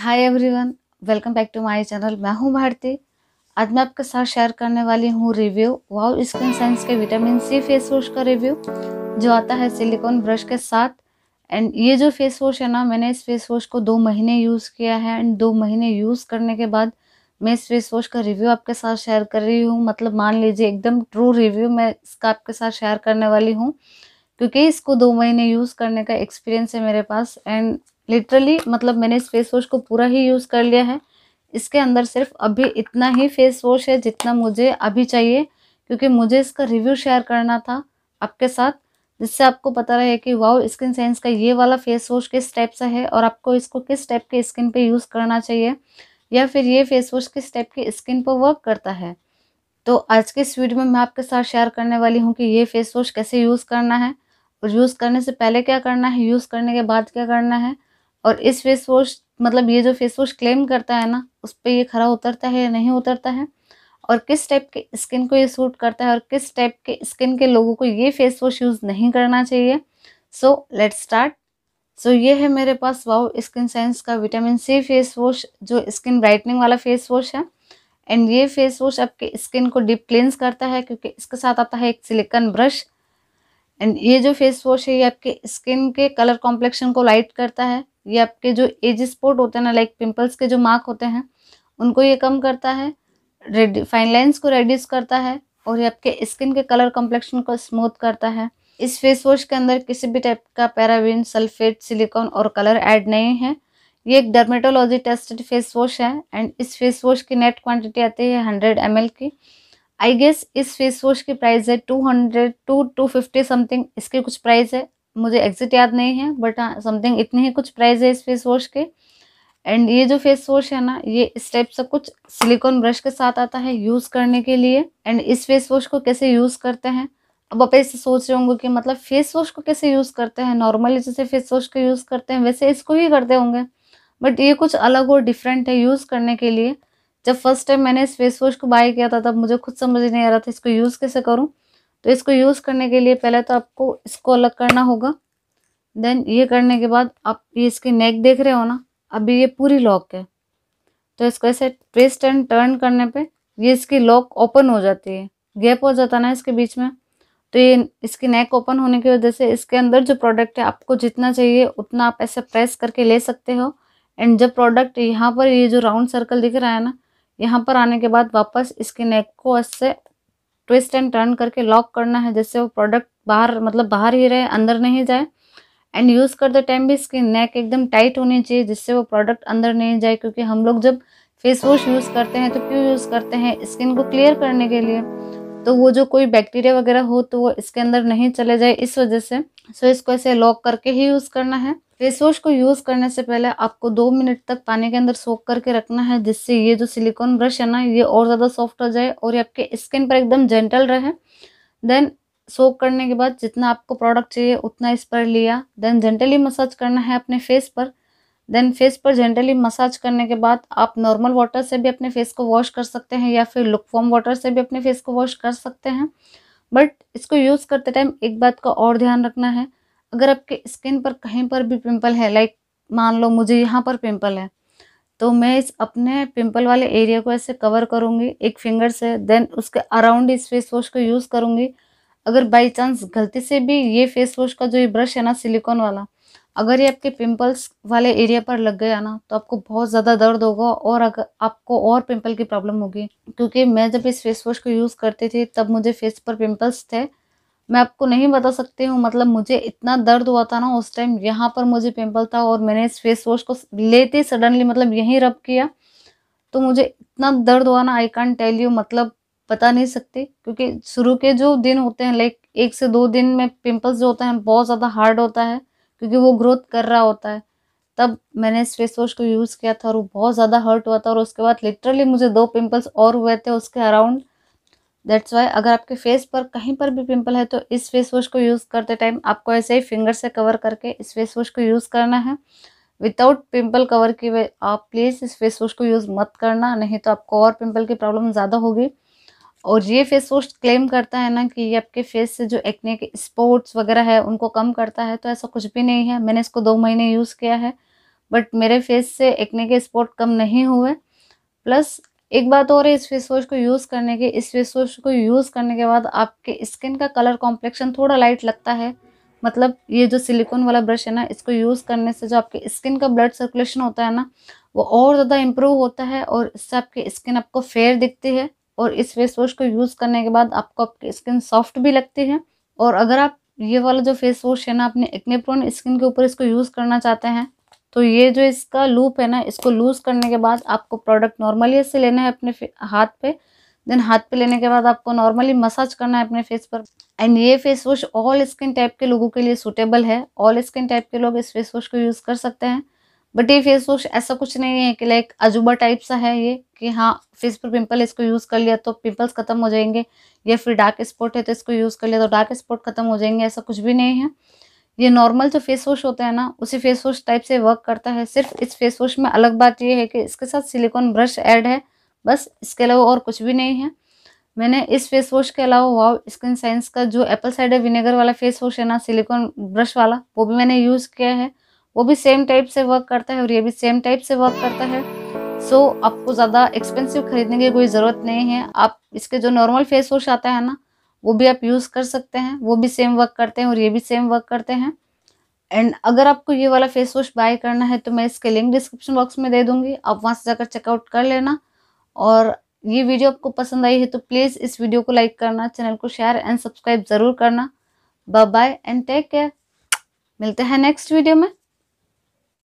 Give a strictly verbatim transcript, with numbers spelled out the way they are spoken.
Hi everyone, welcome back to my channel. मैं हूं भारती। आज मैं आपके साथ शेयर करने वाली हूं रिव्यू वाव स्किन साइंस के विटामिन सी फेस वॉश का रिव्यू, जो आता है सिलिकॉन ब्रश के साथ। एंड ये जो फेस वॉश है ना, मैंने इस फेस वॉश को दो महीने यूज़ किया है। एंड दो महीने यूज़ करने के बाद मैं इस फेस वॉश का रिव्यू आपके साथ शेयर कर रही हूँ। मतलब मान लीजिए एकदम ट्रू रिव्यू मैं इसका आपके साथ शेयर करने वाली हूँ, क्योंकि इसको दो महीने यूज़ करने का एक्सपीरियंस है मेरे पास। एंड लिटरली मतलब मैंने इस फेस वॉश को पूरा ही यूज़ कर लिया है। इसके अंदर सिर्फ अभी इतना ही फेस वॉश है जितना मुझे अभी चाहिए, क्योंकि मुझे इसका रिव्यू शेयर करना था आपके साथ, जिससे आपको पता रहे कि वाव स्किन साइंस का ये वाला फेस वॉश किस टाइप सा है और आपको इसको किस टाइप के स्किन पे यूज़ करना चाहिए, या फिर ये फेस वॉश किस टाइप की स्किन पर वर्क करता है। तो आज के इस वीडियो में मैं आपके साथ शेयर करने वाली हूँ कि ये फेस वॉश कैसे यूज़ करना है, और यूज़ करने से पहले क्या करना है, यूज़ करने के बाद क्या करना है, और इस फेस वॉश मतलब ये जो फेस वॉश क्लेम करता है ना, उस पर ये खरा उतरता है या नहीं उतरता है, और किस टाइप के स्किन को ये सूट करता है और किस टाइप के स्किन के लोगों को ये फेस वॉश यूज़ नहीं करना चाहिए। So let's start. सो ये है मेरे पास वाव स्किन साइंस का विटामिन सी फेस वॉश, जो स्किन ब्राइटनिंग वाला फेस वॉश है। एंड ये फेस वॉश आपके स्किन को डीप क्लींस करता है, क्योंकि इसके साथ आता है एक सिलिकॉन ब्रश। एंड ये जो फेस वॉश है ये आपके स्किन के कलर कॉम्प्लेक्शन को लाइट करता है। ये आपके जो एज स्पॉट होते हैं ना, लाइक पिंपल्स के जो मार्क होते हैं, उनको ये कम करता है। रेड फाइन लाइंस को रेड्यूस करता है, और ये आपके स्किन के कलर कॉम्प्लेक्शन को स्मूथ करता है। इस फेस वॉश के अंदर किसी भी टाइप का पैराबेन, सल्फेट, सिलिकॉन और कलर ऐड नहीं है। ये एक डर्मेटोलॉजी टेस्टेड फेस वॉश है। एंड इस फेस वॉश की नेट क्वान्टिटी आती है हंड्रेड एम एल की। आई गेस इस फेस वॉश की प्राइस है two hundred to two fifty something, इसकी कुछ प्राइस है, मुझे एग्जैक्ट याद नहीं है, बट हाँ समथिंग इतनी ही कुछ प्राइस है इस फेस वॉश के। एंड ये जो फेस वॉश है ना, ये इस टाइप से कुछ सिलिकॉन ब्रश के साथ आता है यूज़ करने के लिए। एंड इस फेस वॉश को कैसे यूज़ करते हैं, अब आप ऐसे सोच रहे होंगे कि मतलब फेस वॉश को कैसे यूज़ करते हैं, नॉर्मली जैसे फेस वॉश को यूज़ करते हैं वैसे इसको ही करते होंगे, बट ये कुछ अलग और डिफरेंट है यूज़ करने के लिए। जब फर्स्ट टाइम मैंने इस फेस वॉश को बाय किया था, तब मुझे खुद समझ नहीं आ रहा था इसको यूज़ कैसे करूँ। तो इसको यूज़ करने के लिए पहले तो आपको इसको अलग करना होगा। देन ये करने के बाद आप ये इसकी नेक देख रहे हो ना, अभी ये पूरी लॉक है, तो इसको ऐसे ट्विस्ट एंड टर्न करने पे ये इसकी लॉक ओपन हो जाती है, गैप हो जाता है ना इसके बीच में। तो ये इसकी नेक ओपन होने की वजह से इसके अंदर जो प्रोडक्ट है, आपको जितना चाहिए उतना आप ऐसे प्रेस करके ले सकते हो। एंड जब प्रोडक्ट यहाँ पर ये जो राउंड सर्कल दिख रहा है ना, यहाँ पर आने के बाद वापस इसकी नेक को ऐसे ट्विस्ट एंड टर्न करके लॉक करना है, जिससे वो प्रोडक्ट बाहर मतलब बाहर ही रहे, अंदर नहीं जाए। एंड यूज़ करते टाइम भी इसकी नेक एकदम टाइट होनी चाहिए, जिससे वो प्रोडक्ट अंदर नहीं जाए, क्योंकि हम लोग जब फेस वॉश यूज़ करते हैं तो क्यों यूज़ करते हैं, स्किन को क्लियर करने के लिए, तो वो जो कोई बैक्टीरिया वगैरह हो तो वो इसके अंदर नहीं चले जाए, इस वजह से। सो इसको ऐसे लॉक करके ही यूज़ करना है। फेस वॉश को यूज़ करने से पहले आपको दो मिनट तक पानी के अंदर सोक करके रखना है, जिससे ये जो सिलिकॉन ब्रश है ना, ये और ज़्यादा सॉफ्ट हो जाए और ये आपके स्किन पर एकदम जेंटल रहे। देन सोक करने के बाद जितना आपको प्रोडक्ट चाहिए उतना इस पर लिया। देन जेंटली मसाज करना है अपने फेस पर। देन फेस पर जेंटली मसाज करने के बाद आप नॉर्मल वाटर से भी अपने फेस को वॉश कर सकते हैं, या फिर लुकवॉर्म वाटर से भी अपने फेस को वॉश कर सकते हैं। बट इसको यूज़ करते टाइम एक बात का और ध्यान रखना है, अगर आपके स्किन पर कहीं पर भी पिंपल है, लाइक मान लो मुझे यहाँ पर पिंपल है, तो मैं इस अपने पिंपल वाले एरिया को ऐसे कवर करूँगी एक फिंगर से। देन उसके अराउंड इस फेस वॉश को यूज़ करूँगी। अगर बाई चांस गलती से भी ये फेस वॉश का जो ये ब्रश है ना, सिलिकॉन वाला, अगर ये आपके पिंपल्स वाले एरिया पर लग गया ना, तो आपको बहुत ज़्यादा दर्द होगा और अगर आपको और पिंपल की प्रॉब्लम होगी। क्योंकि मैं जब इस फेस वॉश को यूज़ करती थी तब मुझे फेस पर पिंपल्स थे, मैं आपको नहीं बता सकती हूँ, मतलब मुझे इतना दर्द हुआ था ना उस टाइम, यहाँ पर मुझे पिंपल था और मैंने इस फेस वॉश को लेते सडनली मतलब यहीं रब किया, तो मुझे इतना दर्द हुआ ना, आई कांट टेल यू, मतलब बता नहीं सकती। क्योंकि शुरू के जो दिन होते हैं, लाइक एक से दो दिन में पिंपल्स जो होता है बहुत ज़्यादा हार्ड होता है, क्योंकि वो ग्रोथ कर रहा होता है। तब मैंने इस फेस वॉश को यूज़ किया था और वो बहुत ज़्यादा हर्ट हुआ था, और उसके बाद लिटरली मुझे दो पिंपल्स और हुए थे उसके अराउंड। दैट्स वाई अगर आपके फेस पर कहीं पर भी पिंपल है, तो इस फेस वॉश को यूज़ करते टाइम आपको ऐसे ही फिंगर से कवर करके इस फेस वॉश को यूज़ करना है। विदाउट पिंपल कवर किए आप प्लीज़ इस फेस वॉश को यूज़ मत करना, नहीं तो आपको और पिंपल की प्रॉब्लम ज़्यादा होगी। और ये फेस वॉश क्लेम करता है ना कि ये आपके फेस से जो एक्ने के स्पॉट्स वगैरह है उनको कम करता है, तो ऐसा कुछ भी नहीं है। मैंने इसको दो महीने यूज़ किया है, बट मेरे फेस से एक्ने के स्पॉट कम नहीं हुए। प्लस एक बात और है इस फेस वॉश को यूज़ करने के इस फेस वॉश को यूज़ करने के बाद आपके स्किन का कलर कॉम्प्लेक्शन थोड़ा लाइट लगता है। मतलब ये जो सिलिकॉन वाला ब्रश है ना, इसको यूज़ करने से जो आपके स्किन का ब्लड सर्कुलेशन होता है ना, वो और ज़्यादा इम्प्रूव होता है और इससे आपकी स्किन आपको फेयर दिखती है। और इस फेस वॉश को यूज़ करने के बाद आपको आपकी स्किन सॉफ्ट भी लगती है। और अगर आप ये वाला जो फेस वॉश है ना अपने एक्ने प्रोन स्किन के ऊपर इसको यूज़ करना चाहते हैं तो ये जो इसका लूप है ना, इसको लूज़ करने के बाद आपको प्रोडक्ट नॉर्मली ऐसे लेना है अपने हाथ पे। देन हाथ पे लेने के बाद आपको नॉर्मली मसाज करना है अपने फेस पर। एंड ये face wash all skin type के लोगों के लिए सूटेबल है। ऑल स्किन टाइप के लोग इस फेस वॉश को यूज़ कर सकते हैं। बट ये फेस वॉश ऐसा कुछ नहीं है कि लाइक अजूबा टाइप सा है ये कि हाँ फेस पर पिंपल इसको यूज़ कर लिया तो पिंपल्स खत्म हो जाएंगे, या फिर डार्क स्पॉट है तो इसको यूज़ कर लिया तो डार्क स्पॉट खत्म हो जाएंगे, ऐसा कुछ भी नहीं है। ये नॉर्मल जो फेस वॉश होता है ना उसी फेस वॉश टाइप से वर्क करता है। सिर्फ इस फेस वॉश में अलग बात ये है कि इसके साथ सिलिकॉन ब्रश ऐड है, बस इसके अलावा और कुछ भी नहीं है। मैंने इस फेस वॉश के अलावा वाव स्किन साइंस का जो एप्पल साइडर विनेगर वाला फेस वॉश है ना सिलिकॉन ब्रश वाला, वो भी मैंने यूज़ किया है। वो भी सेम टाइप से वर्क करता है और ये भी सेम टाइप से वर्क करता है। सो आपको ज़्यादा एक्सपेंसिव खरीदने की कोई ज़रूरत नहीं है। आप इसके जो नॉर्मल फेस वॉश आता है ना वो भी आप यूज़ कर सकते हैं, वो भी सेम वर्क करते हैं और ये भी सेम वर्क करते हैं। एंड अगर आपको ये वाला फेस वॉश बाय करना है तो मैं इसके लिंक डिस्क्रिप्शन बॉक्स में दे दूँगी, आप वहाँ से जाकर चेकआउट कर लेना। और ये वीडियो आपको पसंद आई है तो प्लीज़ इस वीडियो को लाइक करना, चैनल को शेयर एंड सब्सक्राइब ज़रूर करना। Bye bye and take care, मिलते हैं नेक्स्ट वीडियो में।